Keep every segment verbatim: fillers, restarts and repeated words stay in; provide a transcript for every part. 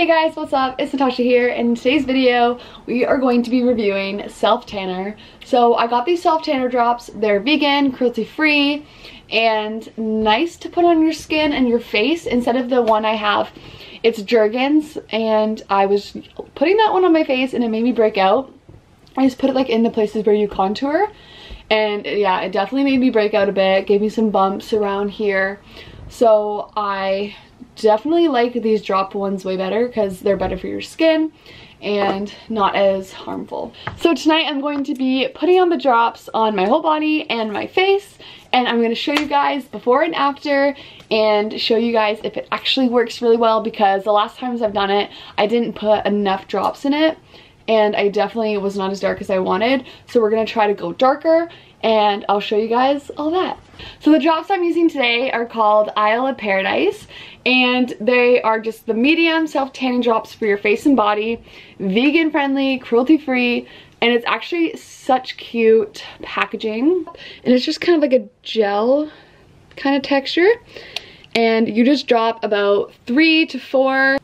Hey guys, what's up? It's Natasha here, and in today's video we are going to be reviewing self tanner. So I got these self tanner drops. They're vegan, cruelty free, and nice to put on your skin and your face instead of the one I have. It's Jergens, and I was putting that one on my face and it made me break out. I just put it like in the places where you contour, and yeah, it definitely made me break out a bit, gave me some bumps around here. So I definitely like these drop ones way better because they're better for your skin and not as harmful. So tonight I'm going to be putting on the drops on my whole body and my face, and I'm going to show you guys before and after and show you guys if it actually works really well, because the last times I've done it I didn't put enough drops in it and I definitely was not as dark as I wanted. So we're going to try to go darker and I'll show you guys all that. So the drops I'm using today are called Isle of Paradise, and they are just the medium self-tanning drops for your face and body, vegan friendly, cruelty free, and it's actually such cute packaging. And it's just kind of like a gel kind of texture, and you just drop about three to four,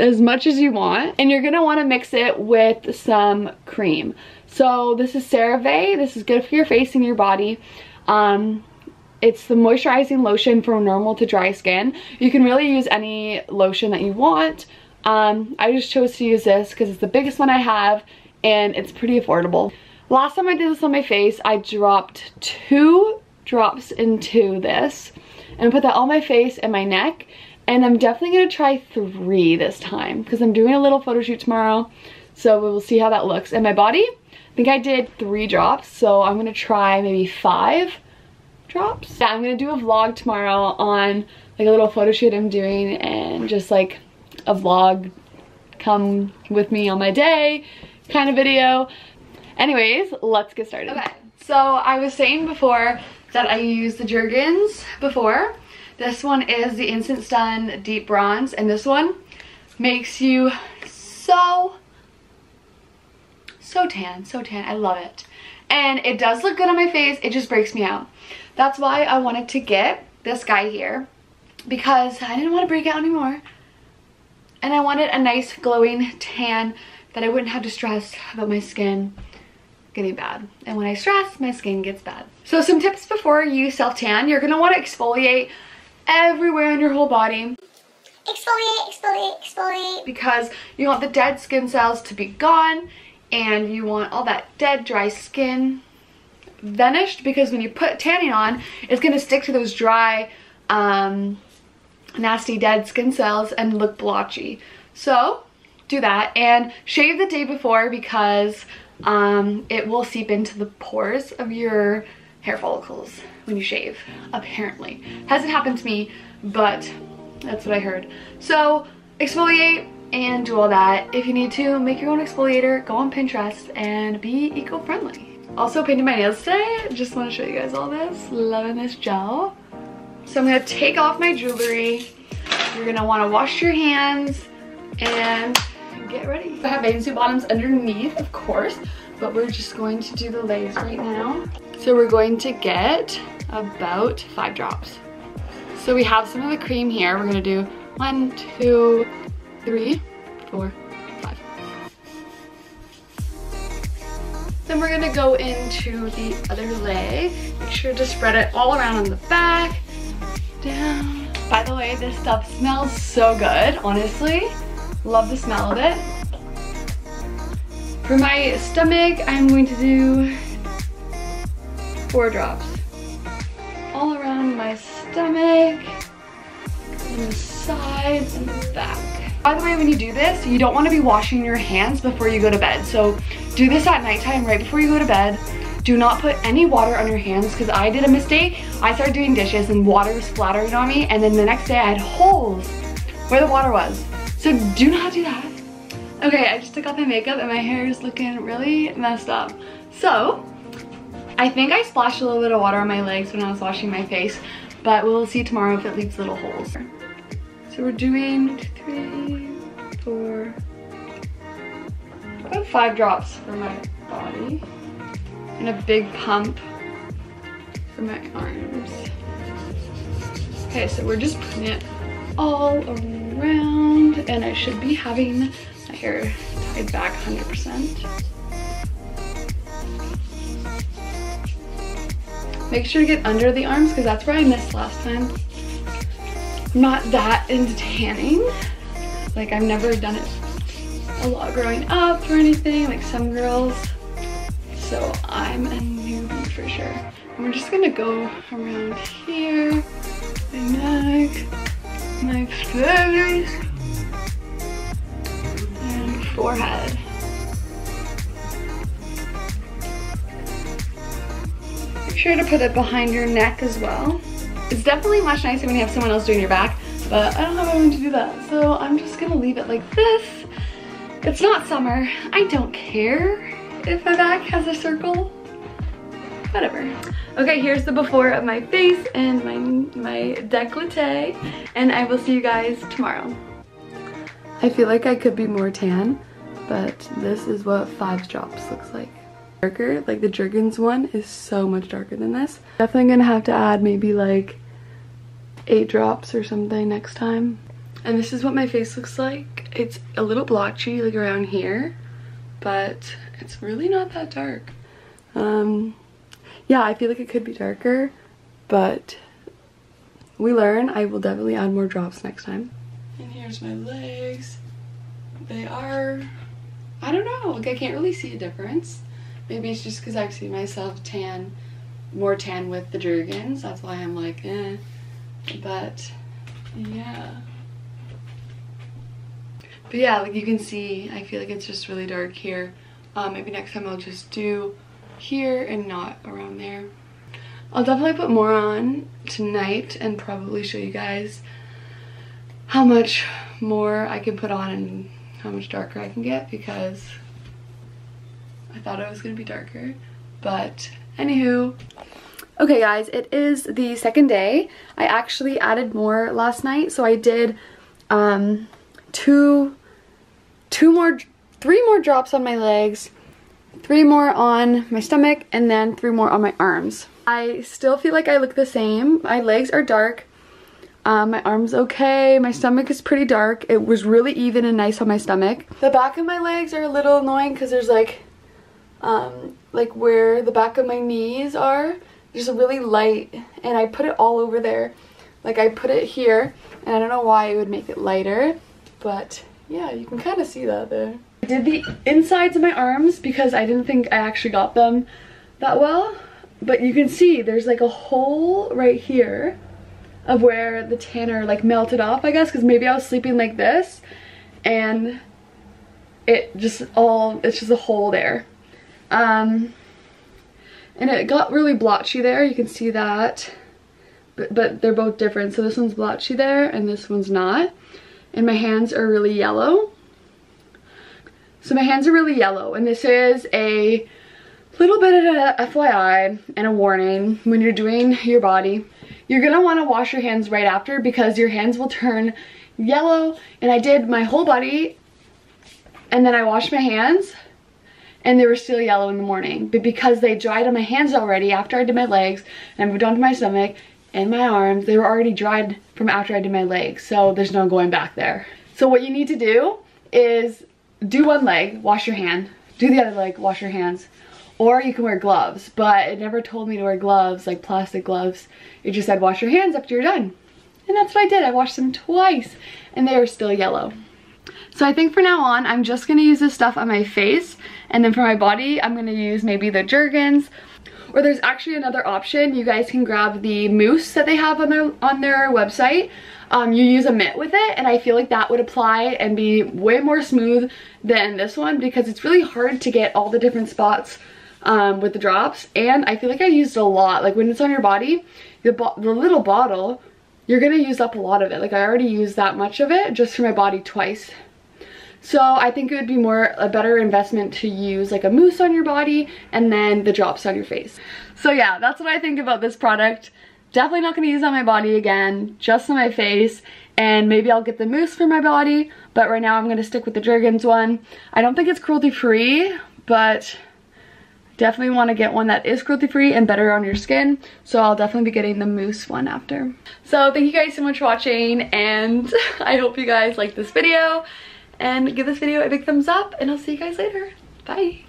as much as you want, and you're gonna want to mix it with some cream. So this is CeraVe. This is good for your face and your body. Um, it's the moisturizing lotion for normal to dry skin. You can really use any lotion that you want. Um, I just chose to use this because it's the biggest one I have and it's pretty affordable. Last time I did this on my face, I dropped two drops into this and put that on my face and my neck. And I'm definitely going to try three this time because I'm doing a little photo shoot tomorrow. So we'll see how that looks. And my body, I think I did three drops. So I'm going to try maybe five drops. Yeah, I'm going to do a vlog tomorrow on like a little photo shoot I'm doing, and just like a vlog, come with me on my day kind of video. Anyways, let's get started. Okay, so I was saying before that I used the Jergens before. This one is the Instant Sun Deep Bronze, and this one makes you so, so tan, so tan. I love it. And it does look good on my face. It just breaks me out. That's why I wanted to get this guy here, because I didn't want to break out anymore. And I wanted a nice glowing tan that I wouldn't have to stress about my skin getting bad. And when I stress, my skin gets bad. So some tips before you self-tan. You're going to want to exfoliate everywhere on your whole body. Exfoliate, exfoliate, exfoliate. Because you want the dead skin cells to be gone, and you want all that dead, dry skin vanished, because when you put tanning on, it's going to stick to those dry, um, nasty, dead skin cells and look blotchy. So do that, and shave the day before, because um, it will seep into the pores of your hair follicles when you shave, apparently. Hasn't happened to me, but that's what I heard. So exfoliate and do all that. If you need to, make your own exfoliator, go on Pinterest, and be eco-friendly. Also painted my nails today. Just want to show you guys all this. Loving this gel. So I'm going to take off my jewelry. You're going to want to wash your hands and get ready. I have bathing suit bottoms underneath, of course, but we're just going to do the legs right now. So we're going to get about five drops. So we have some of the cream here. We're gonna do one, two, three, four, five. Then we're gonna go into the other leg. Make sure to spread it all around on the back, down. By the way, this stuff smells so good, honestly. Love the smell of it. For my stomach, I'm going to do four drops all around my stomach, and the sides and the back. By the way, when you do this, you don't want to be washing your hands before you go to bed. So do this at nighttime, right before you go to bed. Do not put any water on your hands, because I did a mistake. I started doing dishes and water was splattering on me, and then the next day I had holes where the water was. So do not do that. Okay, I just took off my makeup and my hair is looking really messed up. So I think I splashed a little bit of water on my legs when I was washing my face, but we'll see tomorrow if it leaves little holes. So we're doing three, four, about five drops for my body, and a big pump for my arms. Okay, so we're just putting it all around. around, and I should be having my hair tied back one hundred percent. Make sure to get under the arms because that's where I missed last time. I'm not that into tanning. Like, I've never done it a lot growing up or anything, like some girls. So I'm a newbie for sure. And we're just gonna go around here, my neck, my face, and forehead. Make sure to put it behind your neck as well. It's definitely much nicer when you have someone else doing your back, but I don't have anyone to do that, so I'm just gonna leave it like this. It's not summer. I don't care if my back has a circle. Whatever. Okay, here's the before of my face and my, my décolleté, and I will see you guys tomorrow. I feel like I could be more tan, but this is what five drops looks like. Darker, like the Jergens one is so much darker than this. Definitely gonna have to add maybe like eight drops or something next time. And this is what my face looks like. It's a little blotchy like around here, but it's really not that dark. Um, yeah, I feel like it could be darker, but we learn. I will definitely add more drops next time. And here's my legs. They are, I don't know, like I can't really see a difference. Maybe it's just because I see myself tan, more tan with the Jergens. That's why I'm like, eh. But, yeah. But yeah, like you can see, I feel like it's just really dark here. Um, maybe next time I'll just do here and not around there. I'll definitely put more on tonight and probably show you guys how much more I can put on and how much darker I can get, because I thought it was gonna be darker, but anywho. Okay guys, it is the second day. I actually added more last night, so I did um, two, two more, three more drops on my legs, three more on my stomach, and then three more on my arms. I still feel like I look the same. My legs are dark, um, my arms okay, my stomach is pretty dark. It was really even and nice on my stomach. The back of my legs are a little annoying because there's like um like where the back of my knees are, just really light, and I put it all over there. Like I put it here, and I don't know why it would make it lighter, but yeah, you can kind of see that there. I did the insides of my arms because I didn't think I actually got them that well, but you can see there's like a hole right here of where the tanner like melted off, I guess, because maybe I was sleeping like this and it just all, it's just a hole there. Um, and it got really blotchy there, you can see that, but, but they're both different. So this one's blotchy there and this one's not. And my hands are really yellow. So my hands are really yellow, and this is a little bit of a F Y I and a warning. When you're doing your body, you're gonna wanna wash your hands right after because your hands will turn yellow. And I did my whole body and then I washed my hands, and they were still yellow in the morning. But because they dried on my hands already after I did my legs, and I moved on to my stomach and my arms, they were already dried from after I did my legs, so there's no going back there. So what you need to do is do one leg, wash your hand, do the other leg, wash your hands, or you can wear gloves, but it never told me to wear gloves, like plastic gloves. It just said wash your hands after you're done. And that's what I did, I washed them twice, and they were still yellow. So I think from now on, I'm just going to use this stuff on my face, and then for my body, I'm going to use maybe the Jergens, or there's actually another option. You guys can grab the mousse that they have on their, on their website. Um, you use a mitt with it, and I feel like that would apply and be way more smooth than this one, because it's really hard to get all the different spots um, with the drops, and I feel like I used a lot. Like when it's on your body, the, bo the little bottle, you're gonna use up a lot of it. Like I already used that much of it just for my body twice. So I think it would be more a better investment to use like a mousse on your body and then the drops on your face. So yeah, that's what I think about this product. Definitely not gonna use it on my body again, just on my face, and maybe I'll get the mousse for my body, but right now I'm gonna stick with the Jergens one. I don't think it's cruelty free, but I definitely want to get one that is cruelty free and better on your skin, so I'll definitely be getting the mousse one after. So thank you guys so much for watching, and I hope you guys liked this video, and give this video a big thumbs up, and I'll see you guys later. Bye.